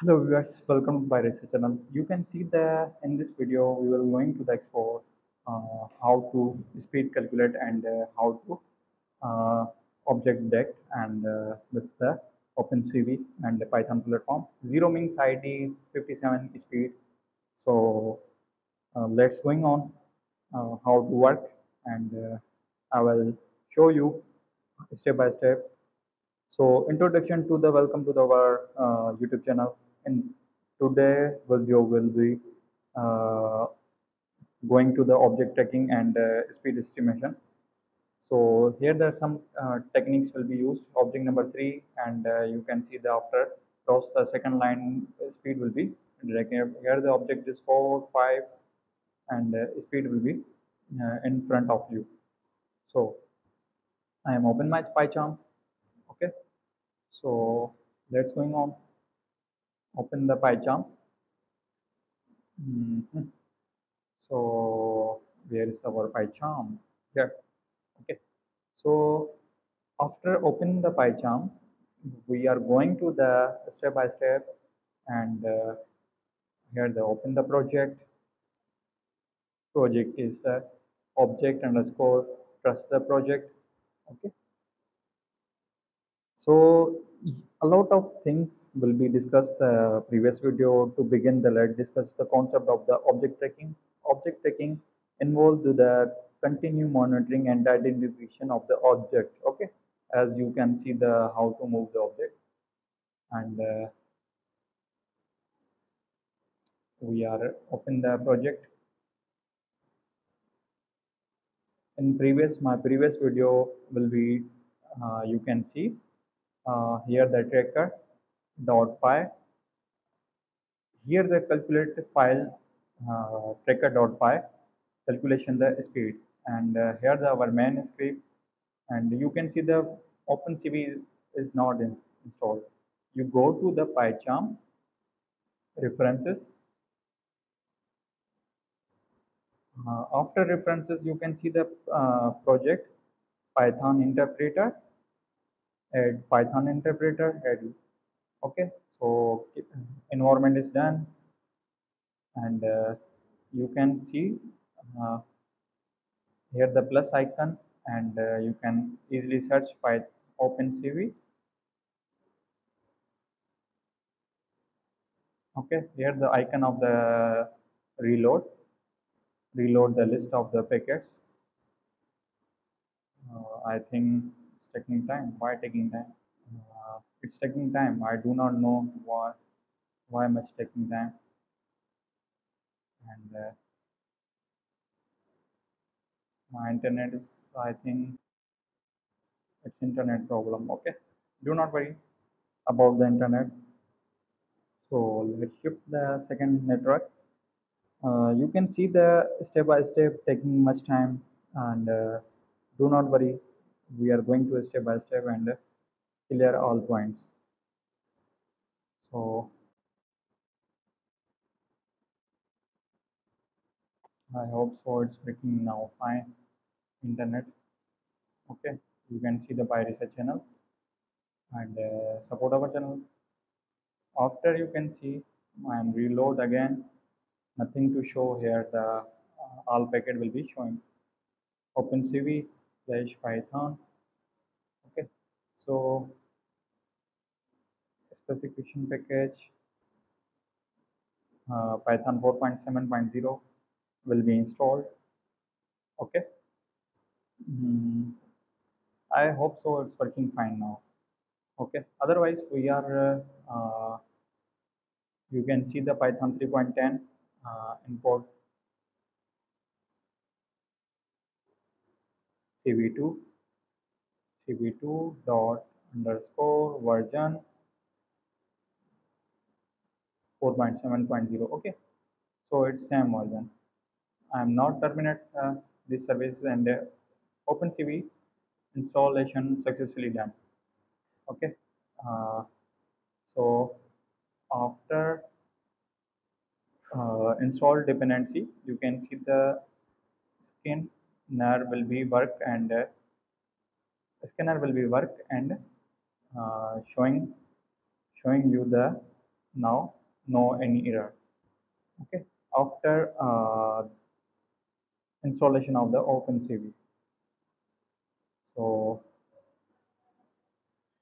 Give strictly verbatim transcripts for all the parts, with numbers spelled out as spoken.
Hello viewers, welcome to Pyresearch channel. You can see that in this video we will going to the explore uh, how to speed calculate and uh, how to uh, object detect and uh, with the OpenCV and the Python platform. Zero means I D fifty-seven speed. So uh, let's going on uh, how to work, and uh, I will show you step by step. So introduction to the welcome to the our uh, YouTube channel. And today video will be uh, going to the object tracking and uh, speed estimation. So here there are some uh, techniques will be used. Object number three, and uh, you can see the after cross the second line speed will be directed. Here the object is four, five, and uh, speed will be uh, in front of you. So I am open my PyCharm. Okay, so let's going on. Open the PyCharm. Mm-hmm. So where is our PyCharm? Here. Okay, so after open the PyCharm, we are going to the step by step, and uh, here the open the project. Project is the object underscore trust the project. Okay. So a lot of things will be discussed the previous video. To begin the let's discuss the concept of the object tracking. Object tracking involved the continuous monitoring and identification of the object. Okay, as you can see the how to move the object, and uh, we are open the project. In previous my previous video will be uh, you can see. Uh, here the tracker dot py. Here the calculate file uh, tracker dot py calculation the speed, and uh, here the our main script, and you can see the OpenCV is not in installed. You go to the PyCharm references. Uh, after references, you can see the uh, project Python interpreter. Add Python interpreter, add. Okay, so environment is done, and uh, you can see uh, here the plus icon, and uh, you can easily search Python OpenCV. Okay, here the icon of the reload, reload the list of the packets. Uh, I think. It's taking time. Why taking time? Uh, it's taking time. I do not know why. Why much taking time? And uh, my internet is. I think it's internet problem. Okay. Do not worry about the internet. So let's shift the second network. Uh, you can see the step by step taking much time, and uh, do not worry. We are going to step by step and clear all points. So I hope so it's working now fine internet. Okay, you can see the Pyresearch channel and uh, support our channel. After you can see I am reload again, nothing to show here. The uh, all packet will be showing OpenCV slash Python. Okay, so specification package uh, Python four point seven point zero will be installed. Okay, mm, I hope so it's working fine now. Okay, otherwise we are uh, uh, you can see the Python three point ten uh, import C V two, C V two dot underscore version four point seven point zero. Okay, so it's same version. I am not terminate uh, this service, and uh, OpenCV installation successfully done. Okay, uh, so after uh, install dependency, you can see the skin. Scanner will be work and uh, scanner will be work and uh, showing showing you the now no any error. Okay, after uh, installation of the OpenCV. So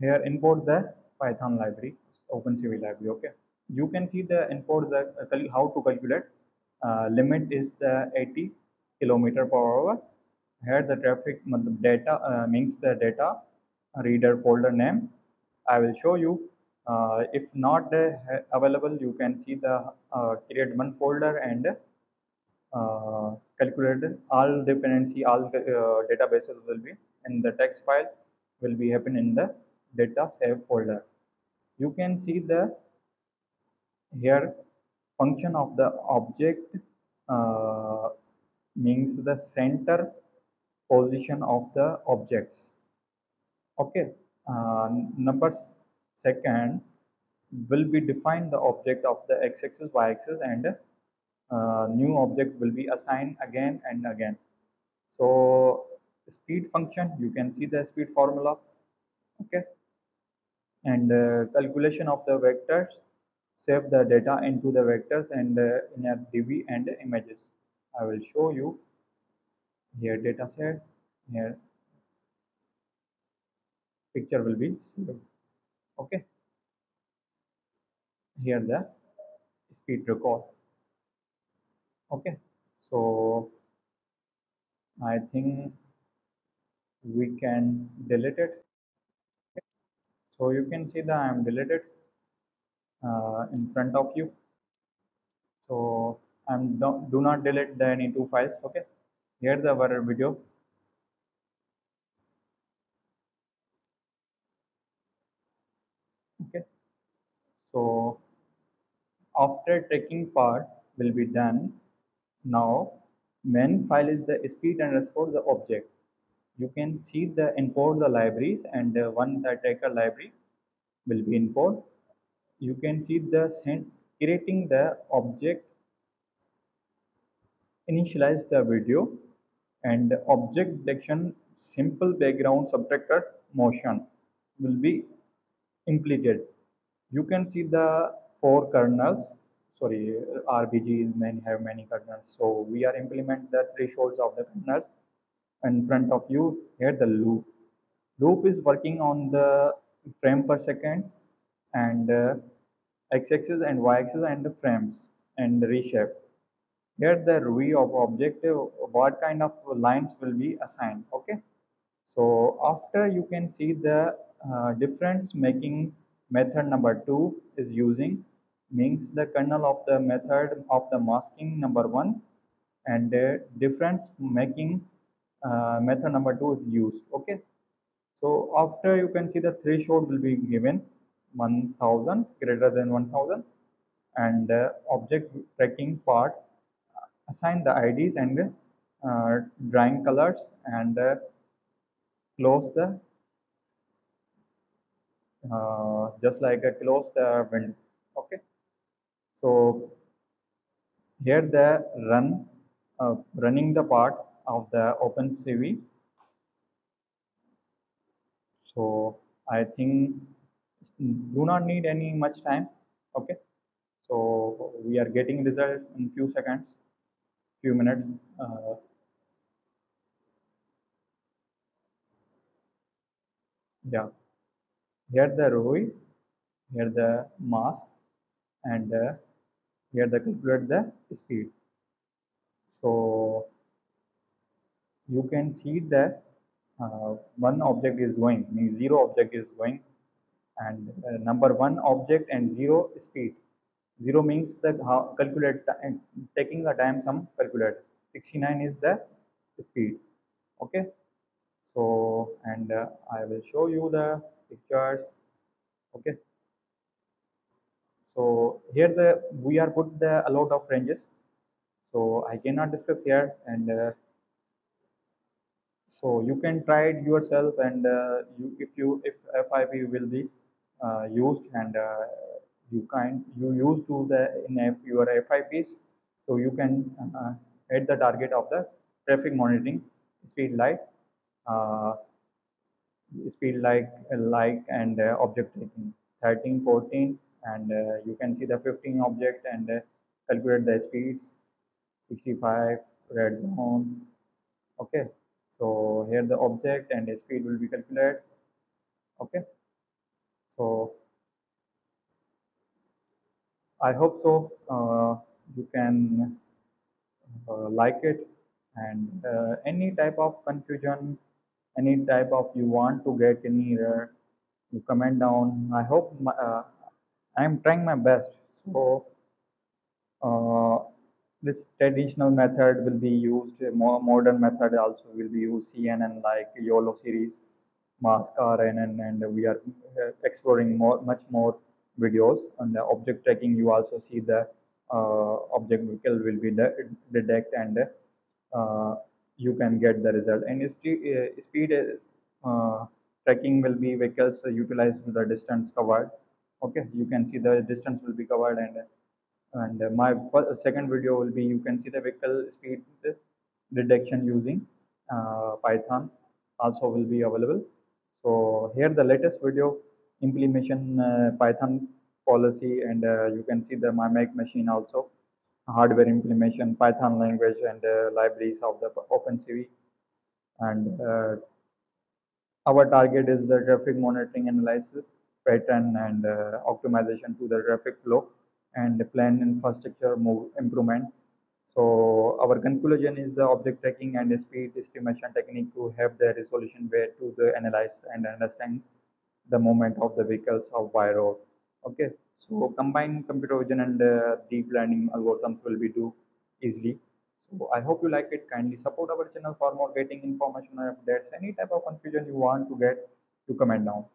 here import the Python library, OpenCV library. Okay, you can see the import the uh, how to calculate uh, limit is the eighty kilometer per hour. Here the traffic data uh, means the data reader folder name. I will show you. Uh, if not uh, available, you can see the uh, create one folder and uh, calculate all dependency, all uh, databases will be in the text file will be happen in the data save folder. You can see the here function of the object uh, means the center position of the objects. Okay, uh, numbers. Second will be defined the object of the x-axis, y-axis, and uh, new object will be assigned again and again. So speed function, you can see the speed formula. Okay, and uh, calculation of the vectors, save the data into the vectors and uh, in a D B and images. I will show you here data set, here picture will be saved. Okay, here the speed record. Okay, so I think we can delete it. Okay. So you can see that I am deleted uh, in front of you. So I am do, do not delete the any two files. Okay, here the our video. So after tracking part will be done. Now main file is the speed underscore the object. You can see the import the libraries and uh, one the tracker library will be import. You can see the send creating the object, initialize the video and object detection simple background subtractor motion will be implemented. You can see the four kernels, sorry, R B Gs many have many kernels. So we are implement the thresholds of the kernels in front of you. Here the loop. Loop is working on the frame per seconds and uh, x-axis and y-axis and the frames and reshape. Here the view of objective, what kind of lines will be assigned. Okay. So after you can see the uh, difference making method number two is using means the kernel of the method of the masking number one and the difference making uh, method number two is used. Okay, so after you can see the threshold will be given one thousand greater than one thousand and uh, object tracking part assign the I Ds and uh, drawing colors and uh, close the Uh, just like a close the window. Okay, so here the run uh, running the part of the OpenCV. So I think do not need any much time. Okay, so we are getting result in few seconds, few minutes. Uh, yeah. Here the row, here the mask, and uh, here the calculate the speed. So you can see that uh, one object is going, means zero object is going, and uh, number one object and zero speed. Zero means the how calculate time, taking the time sum calculate. sixty-nine is the speed. Okay. So and uh, I will show you the pictures. Okay, so here the we are put the a lot of ranges, so I cannot discuss here and uh, so you can try it yourself and uh, you if you if F I P will be uh, used and uh, you can you use to the in F, your F I Ps, so you can uh, hit the target of the traffic monitoring speed light uh, speed like like and uh, object tracking thirteen fourteen and uh, you can see the fifteen object and uh, calculate the speeds, sixty-five, red zone. Okay, so here the object and the speed will be calculated. Okay, so I hope so. Uh, you can uh, like it, and uh, any type of confusion, any type of you want to get any error, you comment down. I hope my, uh, I'm trying my best. So uh, this traditional method will be used, more modern method also will be used, C N N like YOLO series, Mask R N N, and we are exploring more, much more videos on the object tracking. You also see the uh, object vehicle will be de detect, and uh, you can get the result. And speed uh, tracking will be vehicles utilized to the distance covered. Okay, you can see the distance will be covered, and and my first, second video will be, you can see the vehicle speed detection using uh, Python also will be available. So here the latest video, implementation uh, Python policy, and uh, you can see the my Mac machine also, hardware implementation, Python language, and uh, libraries of the OpenCV. And uh, our target is the traffic monitoring, analysis pattern, and uh, optimization to the traffic flow, and plan infrastructure move improvement. So our conclusion is the object tracking and speed estimation technique to have the resolution where to the analyze and understand the movement of the vehicles of by road. Okay, so combined computer vision and uh, deep learning algorithms will be do easily. So I hope you like it. Kindly support our channel for more getting information and updates. Any type of confusion you want to get, you comment down.